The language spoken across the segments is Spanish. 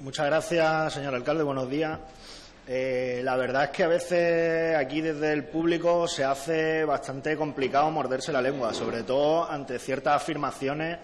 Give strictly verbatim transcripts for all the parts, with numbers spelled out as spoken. Muchas gracias, señor alcalde. Buenos días. Eh, la verdad es que a veces aquí desde el público se hace bastante complicado morderse la lengua, sobre todo ante ciertas afirmaciones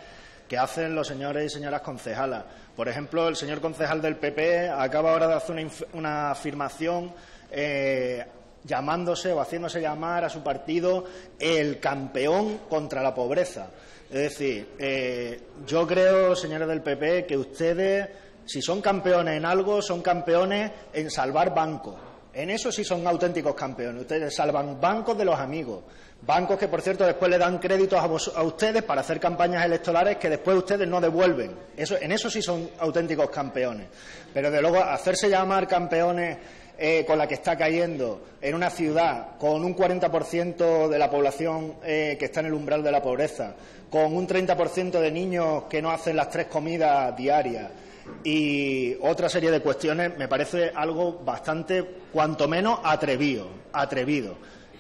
que hacen los señores y señoras concejalas. Por ejemplo, el señor concejal del P P acaba ahora de hacer una, una afirmación eh, llamándose o haciéndose llamar a su partido el campeón contra la pobreza. Es decir, eh, yo creo, señores del P P, que ustedes, si son campeones en algo, son campeones en salvar bancos. En eso sí son auténticos campeones. Ustedes salvan bancos de los amigos. Bancos que, por cierto, después le dan créditos a, vos, a ustedes para hacer campañas electorales que después ustedes no devuelven. Eso, en eso sí son auténticos campeones. Pero, de luego, hacerse llamar campeones eh, con la que está cayendo en una ciudad con un cuarenta por ciento de la población eh, que está en el umbral de la pobreza, con un treinta por ciento de niños que no hacen las tres comidas diarias y otra serie de cuestiones, me parece algo bastante, cuanto menos, atrevido, atrevido.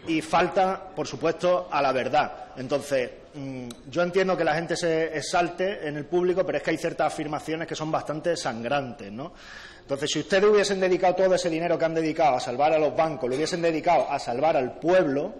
Y falta, por supuesto, a la verdad. Entonces, mmm, yo entiendo que la gente se exalte en el público, pero es que hay ciertas afirmaciones que son bastante sangrantes, ¿no? Entonces, si ustedes hubiesen dedicado todo ese dinero que han dedicado a salvar a los bancos, lo hubiesen dedicado a salvar al pueblo,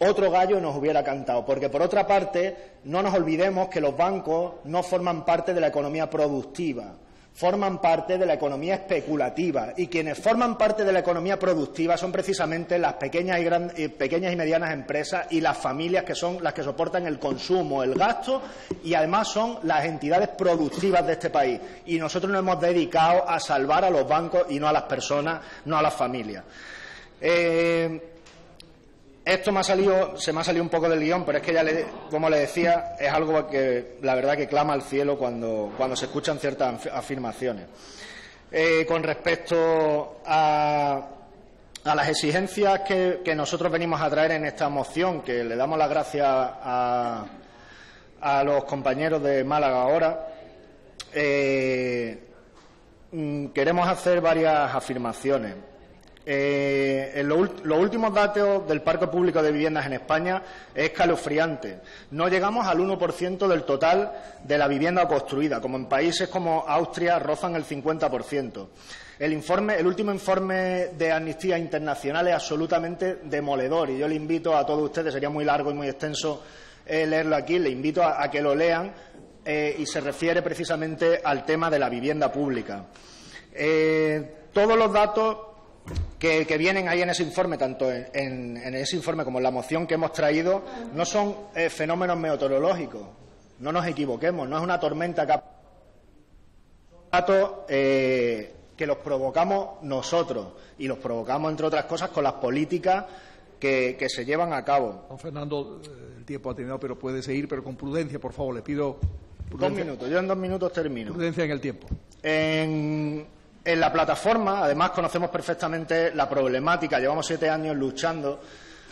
otro gallo nos hubiera cantado, porque, por otra parte, no nos olvidemos que los bancos no forman parte de la economía productiva, forman parte de la economía especulativa, y quienes forman parte de la economía productiva son precisamente las pequeñas y, gran, eh, pequeñas y medianas empresas y las familias, que son las que soportan el consumo, el gasto, y además son las entidades productivas de este país. Y nosotros nos hemos dedicado a salvar a los bancos y no a las personas, no a las familias. Eh... Esto me ha salido, se me ha salido un poco del guión, pero es que ya, le, como le decía, es algo que la verdad que clama al cielo cuando, cuando se escuchan ciertas afirmaciones. Eh, con respecto a, a las exigencias que, que nosotros venimos a traer en esta moción, que le damos las gracias a, a los compañeros de Málaga Ahora, eh, queremos hacer varias afirmaciones. Eh, en lo, los últimos datos del parque público de viviendas en España es escalofriante. No llegamos al uno por ciento del total de la vivienda construida, como en países como Austria rozan el cincuenta por ciento. El, informe, el último informe de Amnistía Internacional es absolutamente demoledor, y yo le invito a todos ustedes, sería muy largo y muy extenso eh, leerlo aquí, le invito a, a que lo lean, eh, y se refiere precisamente al tema de la vivienda pública. Eh, todos los datos Que, que vienen ahí en ese informe, tanto en, en, en ese informe como en la moción que hemos traído, no son eh, fenómenos meteorológicos. No nos equivoquemos, no es una tormenta que... Son datos eh, que los provocamos nosotros, y los provocamos, entre otras cosas, con las políticas que, que se llevan a cabo. Don Fernando, el tiempo ha terminado, pero puede seguir, pero con prudencia, por favor, le pido... Prudencia. Dos minutos, yo en dos minutos termino. Prudencia en el tiempo. En... En la plataforma, además, conocemos perfectamente la problemática. Llevamos siete años luchando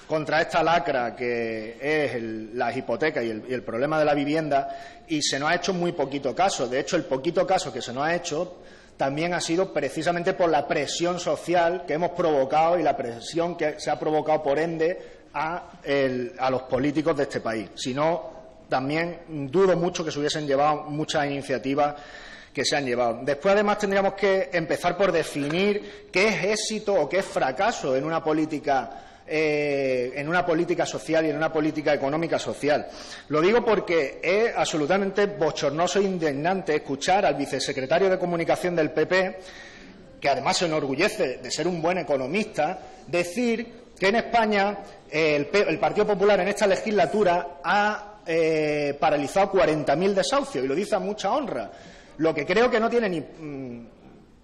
contra esta lacra que es el, las hipotecas y el, y el problema de la vivienda, y se nos ha hecho muy poquito caso. De hecho, el poquito caso que se nos ha hecho también ha sido precisamente por la presión social que hemos provocado y la presión que se ha provocado, por ende, a, el, a los políticos de este país. Si no, también dudo mucho que se hubiesen llevado muchas iniciativas que se han llevado. Después, además, tendríamos que empezar por definir qué es éxito o qué es fracaso en una política, eh, en una política social y en una política económica social. Lo digo porque es absolutamente bochornoso e indignante escuchar al vicesecretario de Comunicación del P P, que además se enorgullece de ser un buen economista, decir que en España eh, el, el Partido Popular en esta legislatura ha eh, paralizado cuarenta mil desahucios, y lo dice a mucha honra. Lo que creo que no tiene ni mmm,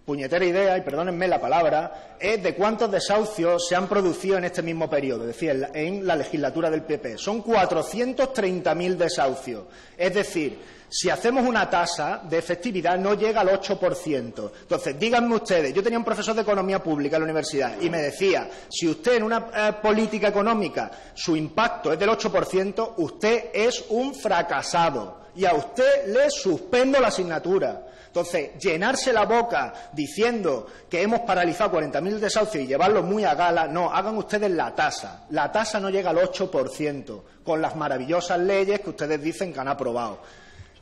puñetera idea, y perdónenme la palabra, es de cuántos desahucios se han producido en este mismo periodo, es decir, en la, en la legislatura del P P. Son cuatrocientos treinta mil desahucios. Es decir, si hacemos una tasa de efectividad, no llega al ocho por ciento. Entonces, díganme ustedes, yo tenía un profesor de Economía Pública en la universidad y me decía, si usted en una eh, política económica su impacto es del ocho por ciento, usted es un fracasado. Y a usted le suspendo la asignatura. Entonces, llenarse la boca diciendo que hemos paralizado cuarenta mil desahucios y llevarlo muy a gala, no, hagan ustedes la tasa. La tasa no llega al ocho por ciento, con las maravillosas leyes que ustedes dicen que han aprobado.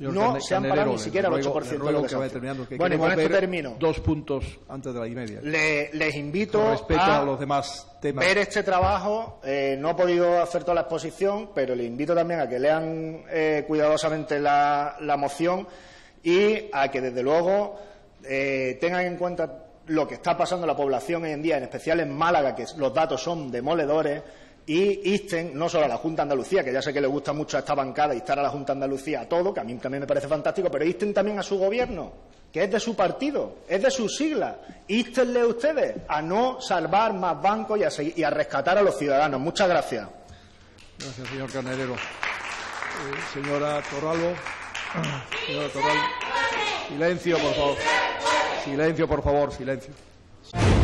no se han parado ni siquiera el ocho por ciento de lo que se hace. Bueno, y con esto termino. Dos puntos antes de la y media. Le, les invito a, a los demás temas. Ver este trabajo. Eh, no he podido hacer toda la exposición, pero le invito también a que lean eh, cuidadosamente la, la moción y a que, desde luego, eh, tengan en cuenta lo que está pasando en la población hoy en día, en especial en Málaga, que los datos son demoledores, y insten no solo a la Junta Andalucía, que ya sé que le gusta mucho a esta bancada instar a la Junta Andalucía a todo, que a mí también me parece fantástico, pero insten también a su gobierno, que es de su partido, es de sus siglas. Instenle ustedes a no salvar más bancos y a, seguir, y a rescatar a los ciudadanos. Muchas gracias. Gracias, señor Carnerero. Eh, señora Torralbo. Señora Torralbo. Silencio, por favor. Silencio, por favor, silencio.